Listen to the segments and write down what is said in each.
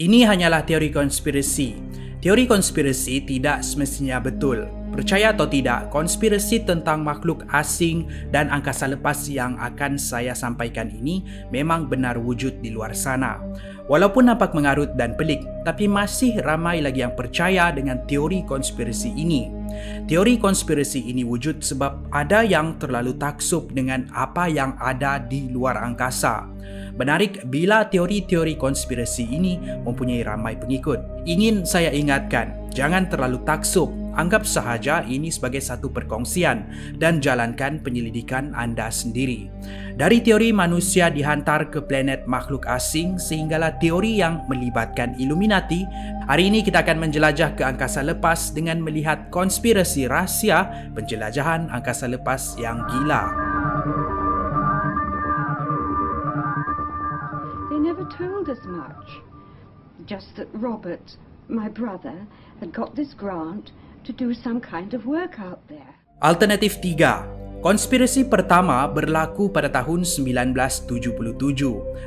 Ini hanyalah teori konspirasi. Teori konspirasi tidak semestinya betul. Percaya atau tidak, konspirasi tentang makhluk asing dan angkasa lepas yang akan saya sampaikan ini memang benar wujud di luar sana. Walaupun nampak mengarut dan pelik, tapi masih ramai lagi yang percaya dengan teori konspirasi ini. Teori konspirasi ini wujud sebab ada yang terlalu taksub dengan apa yang ada di luar angkasa. Menarik bila teori-teori konspirasi ini mempunyai ramai pengikut. Ingin saya ingatkan, jangan terlalu taksub. Anggap sahaja ini sebagai satu perkongsian dan jalankan penyelidikan anda sendiri. Dari teori manusia dihantar ke planet makhluk asing sehinggalah teori yang melibatkan Illuminati, hari ini kita akan menjelajah ke angkasa lepas dengan melihat konspirasi rahsia penjelajahan angkasa lepas yang gila. They never told us much. Just that Robert, my brother, had got this grant to do some kind of work out there. Alternative 3. Konspirasi pertama berlaku pada tahun 1977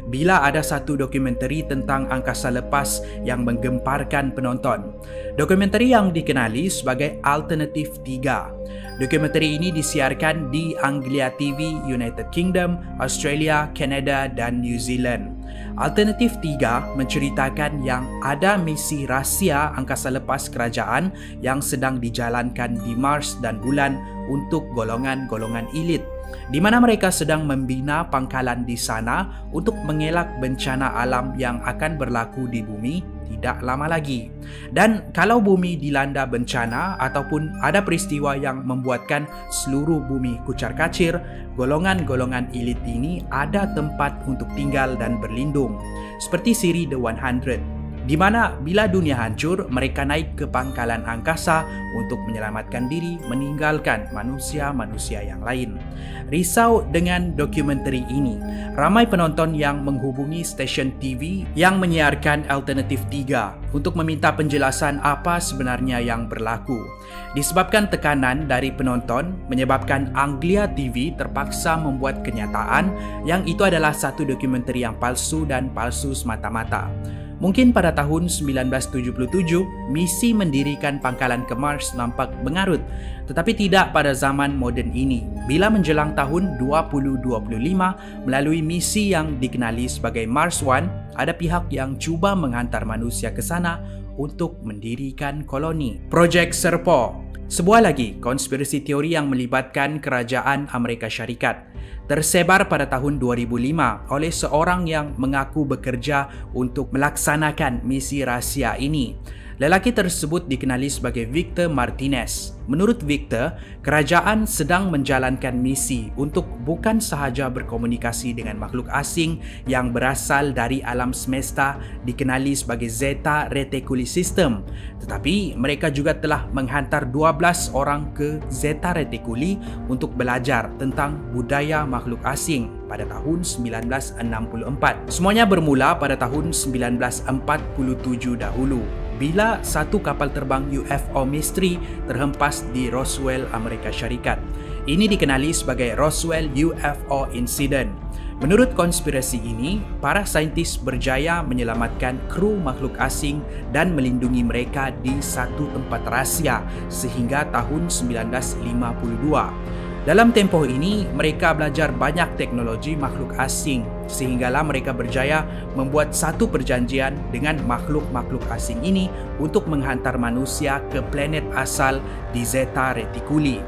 bila ada satu dokumentari tentang angkasa lepas yang menggemparkan penonton. Dokumentari yang dikenali sebagai Alternative 3. Dokumentari ini disiarkan di Anglia TV, United Kingdom, Australia, Kanada dan New Zealand. Alternative 3 menceritakan yang ada misi rahsia angkasa lepas kerajaan yang sedang dijalankan di Mars dan bulan untuk golongan-golongan elit, di mana mereka sedang membina pangkalan di sana untuk mengelak bencana alam yang akan berlaku di bumi tidak lama lagi. Dan kalau bumi dilanda bencana ataupun ada peristiwa yang membuatkan seluruh bumi kucar-kacir, golongan-golongan elit ini ada tempat untuk tinggal dan berlindung. Seperti siri The 100. Di mana bila dunia hancur, mereka naik ke pangkalan angkasa untuk menyelamatkan diri meninggalkan manusia-manusia yang lain. Risau dengan dokumentari ini, ramai penonton yang menghubungi stesen TV yang menyiarkan Alternative 3 untuk meminta penjelasan apa sebenarnya yang berlaku. Disebabkan tekanan dari penonton menyebabkan Anglia TV terpaksa membuat kenyataan yang itu adalah satu dokumentari yang palsu dan palsu semata-mata. Mungkin pada tahun 1977, misi mendirikan pangkalan ke Mars nampak mengarut, tetapi tidak pada zaman moden ini, bila menjelang tahun 2025 melalui misi yang dikenali sebagai Mars One, ada pihak yang cuba menghantar manusia ke sana untuk mendirikan koloni. Project Serpo, sebuah lagi konspirasi teori yang melibatkan kerajaan Amerika Syarikat, tersebar pada tahun 2005 oleh seorang yang mengaku bekerja untuk melaksanakan misi rahsia ini. Lelaki tersebut dikenali sebagai Victor Martinez. Menurut Victor, kerajaan sedang menjalankan misi untuk bukan sahaja berkomunikasi dengan makhluk asing yang berasal dari alam semesta dikenali sebagai Zeta Reticuli System, tetapi mereka juga telah menghantar 12 orang ke Zeta Reticuli untuk belajar tentang budaya makhluk asing pada tahun 1964. Semuanya bermula pada tahun 1947 dahulu, bila satu kapal terbang UFO misteri terhempas di Roswell, Amerika Syarikat. Ini dikenali sebagai Roswell UFO Incident. Menurut konspirasi ini, para saintis berjaya menyelamatkan kru makhluk asing dan melindungi mereka di satu tempat rahsia sehingga tahun 1952. Dalam tempoh ini, mereka belajar banyak teknologi makhluk asing sehinggalah mereka berjaya membuat satu perjanjian dengan makhluk-makhluk asing ini untuk menghantar manusia ke planet asal di Zeta Reticuli.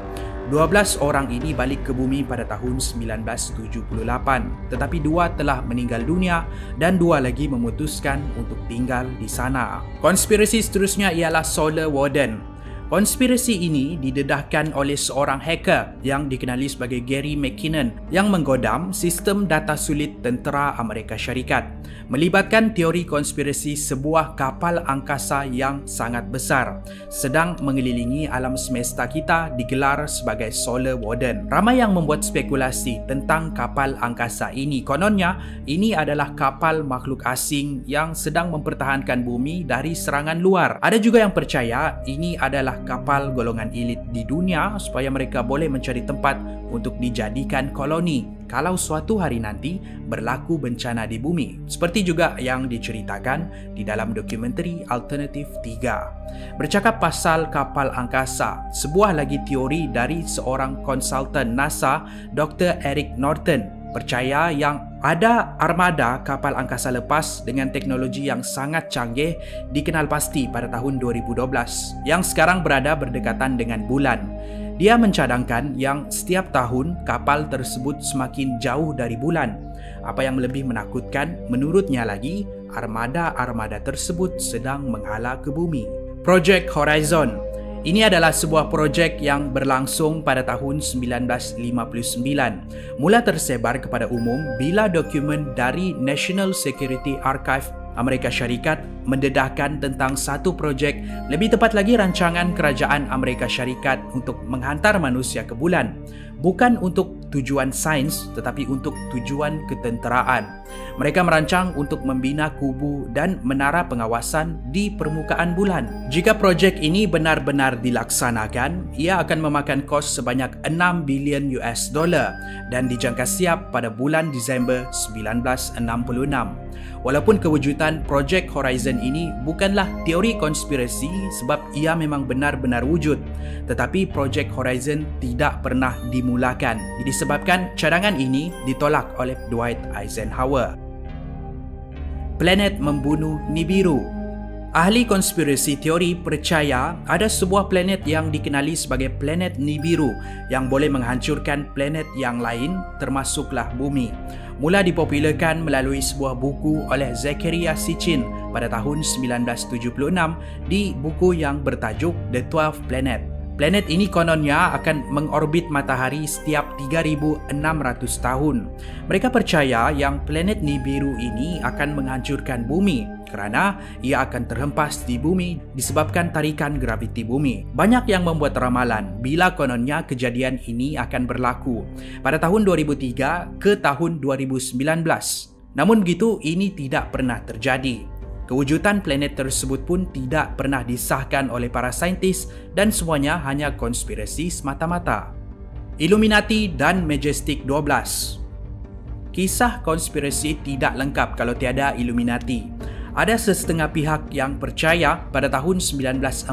12 orang ini balik ke bumi pada tahun 1978, tetapi 2 telah meninggal dunia dan 2 lagi memutuskan untuk tinggal di sana. Konspirasi seterusnya ialah Solar Warden. Konspirasi ini didedahkan oleh seorang hacker yang dikenali sebagai Gary McKinnon yang menggodam sistem data sulit tentera Amerika Syarikat, melibatkan teori konspirasi sebuah kapal angkasa yang sangat besar sedang mengelilingi alam semesta kita digelar sebagai Solar Warden. Ramai yang membuat spekulasi tentang kapal angkasa ini. Kononnya, ini adalah kapal makhluk asing yang sedang mempertahankan bumi dari serangan luar. Ada juga yang percaya ini adalah kapal golongan elit di dunia supaya mereka boleh mencari tempat untuk dijadikan koloni kalau suatu hari nanti berlaku bencana di bumi, seperti juga yang diceritakan di dalam dokumentari Alternative 3. Bercakap pasal kapal angkasa, sebuah lagi teori dari seorang konsultan NASA, Dr. Eric Norton, percaya yang ada armada kapal angkasa lepas dengan teknologi yang sangat canggih dikenal pasti pada tahun 2012 yang sekarang berada berdekatan dengan bulan. Dia mencadangkan yang setiap tahun kapal tersebut semakin jauh dari bulan. Apa yang lebih menakutkan, menurutnya lagi, armada-armada tersebut sedang menghala ke bumi. Project Horizon. Ini adalah sebuah projek yang berlangsung pada tahun 1959. Mula tersebar kepada umum bila dokumen dari National Security Archive Amerika Syarikat mendedahkan tentang satu projek, lebih tepat lagi rancangan kerajaan Amerika Syarikat untuk menghantar manusia ke bulan. Bukan untuk tujuan sains tetapi untuk tujuan ketenteraan. Mereka merancang untuk membina kubu dan menara pengawasan di permukaan bulan. Jika projek ini benar-benar dilaksanakan, ia akan memakan kos sebanyak $6 bilion dan dijangka siap pada bulan Disember 1966. Walaupun kewujudan Project Horizon ini bukanlah teori konspirasi sebab ia memang benar-benar wujud, tetapi Project Horizon tidak pernah dimulakan disebabkan cadangan ini ditolak oleh Dwight Eisenhower. Planet membunuh Nibiru. Ahli konspirasi teori percaya ada sebuah planet yang dikenali sebagai planet Nibiru yang boleh menghancurkan planet yang lain termasuklah bumi. Mula dipopularkan melalui sebuah buku oleh Zecharia Sitchin pada tahun 1976 di buku yang bertajuk The 12 Planets. Planet ini kononnya akan mengorbit matahari setiap 3,600 tahun. Mereka percaya yang planet Nibiru ini akan menghancurkan bumi kerana ia akan terhempas di bumi disebabkan tarikan graviti bumi. Banyak yang membuat ramalan bila kononnya kejadian ini akan berlaku pada tahun 2003 ke tahun 2019. Namun begitu, ini tidak pernah terjadi. Kewujudan planet tersebut pun tidak pernah disahkan oleh para saintis dan semuanya hanya konspirasi semata-mata. Illuminati dan Majestic 12. Kisah konspirasi tidak lengkap kalau tiada Illuminati. Ada sesetengah pihak yang percaya pada tahun 1947,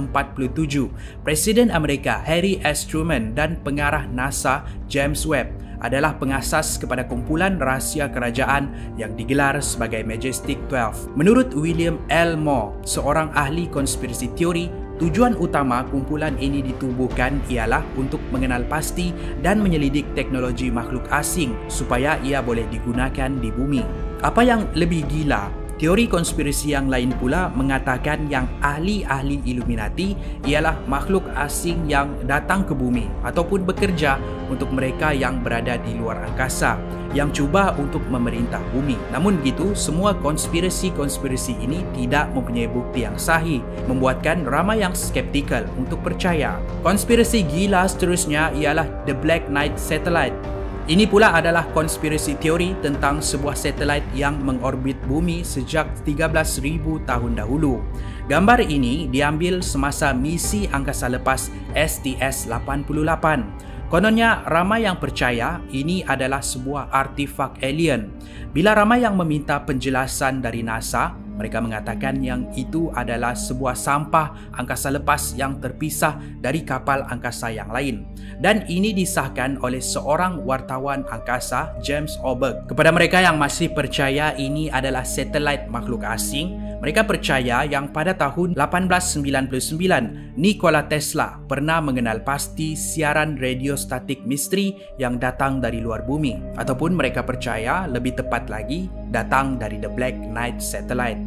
Presiden Amerika Harry S. Truman dan pengarah NASA James Webb adalah pengasas kepada kumpulan rahsia kerajaan yang digelar sebagai Majestic 12. Menurut William L. Moore, seorang ahli konspirasi teori, tujuan utama kumpulan ini ditubuhkan ialah untuk mengenal pasti dan menyelidik teknologi makhluk asing supaya ia boleh digunakan di bumi. Apa yang lebih gila, teori konspirasi yang lain pula mengatakan yang ahli-ahli Illuminati ialah makhluk asing yang datang ke bumi ataupun bekerja untuk mereka yang berada di luar angkasa yang cuba untuk memerintah bumi. Namun begitu, semua konspirasi-konspirasi ini tidak mempunyai bukti yang sahih, membuatkan ramai yang skeptikal untuk percaya. Konspirasi gila seterusnya ialah The Black Knight Satellite. Ini pula adalah konspirasi teori tentang sebuah satelit yang mengorbit bumi sejak 13,000 tahun dahulu. Gambar ini diambil semasa misi angkasa lepas STS-88. Kononnya ramai yang percaya ini adalah sebuah artefak alien. Bila ramai yang meminta penjelasan dari NASA, mereka mengatakan yang itu adalah sebuah sampah angkasa lepas yang terpisah dari kapal angkasa yang lain. Dan ini disahkan oleh seorang wartawan angkasa, James Oberg. Kepada mereka yang masih percaya ini adalah satelit makhluk asing, mereka percaya yang pada tahun 1899, Nikola Tesla pernah mengenal pasti siaran radiostatik misteri yang datang dari luar bumi. Ataupun mereka percaya lebih tepat lagi, datang dari The Black Knight Satellite.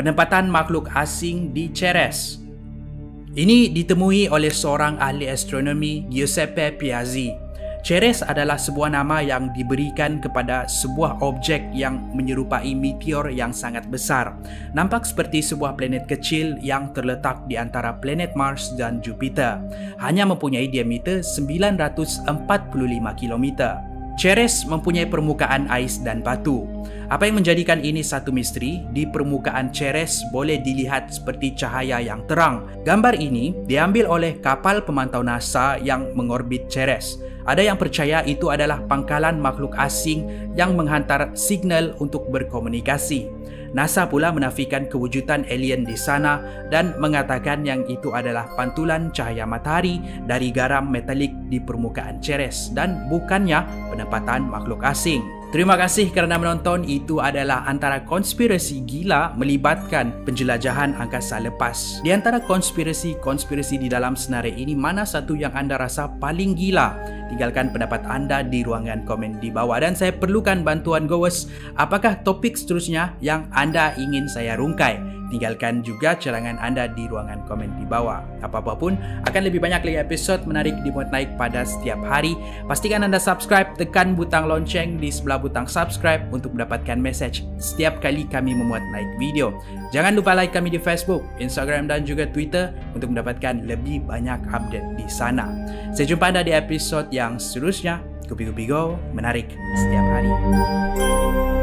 Penempatan makhluk asing di Ceres. Ini ditemui oleh seorang ahli astronomi, Giuseppe Piazzi. Ceres adalah sebuah nama yang diberikan kepada sebuah objek yang menyerupai meteor yang sangat besar. Nampak seperti sebuah planet kecil yang terletak di antara planet Mars dan Jupiter. Hanya mempunyai diameter 945 km. Ceres mempunyai permukaan ais dan batu. Apa yang menjadikan ini satu misteri, di permukaan Ceres boleh dilihat seperti cahaya yang terang. Gambar ini diambil oleh kapal pemantau NASA yang mengorbit Ceres. Ada yang percaya itu adalah pangkalan makhluk asing yang menghantar signal untuk berkomunikasi. NASA pula menafikan kewujudan alien di sana dan mengatakan yang itu adalah pantulan cahaya matahari dari garam metalik di permukaan Ceres dan bukannya penempatan makhluk asing. Terima kasih kerana menonton. Itu adalah antara konspirasi gila melibatkan penjelajahan angkasa lepas. Di antara konspirasi di dalam senarai ini, mana satu yang anda rasa paling gila? Tinggalkan pendapat anda di ruangan komen di bawah dan saya perlukan bantuan goers. Apakah topik seterusnya yang anda ingin saya rungkai? Tinggalkan juga cadangan anda di ruangan komen di bawah. Apa-apa pun, akan lebih banyak lagi episod menarik dimuat naik pada setiap hari. Pastikan anda subscribe, tekan butang lonceng di sebelah butang subscribe untuk mendapatkan message setiap kali kami memuat naik video. Jangan lupa like kami di Facebook, Instagram dan juga Twitter untuk mendapatkan lebih banyak update di sana. Saya jumpa anda di episod yang seterusnya. Kupi Kupi Go, menarik setiap hari.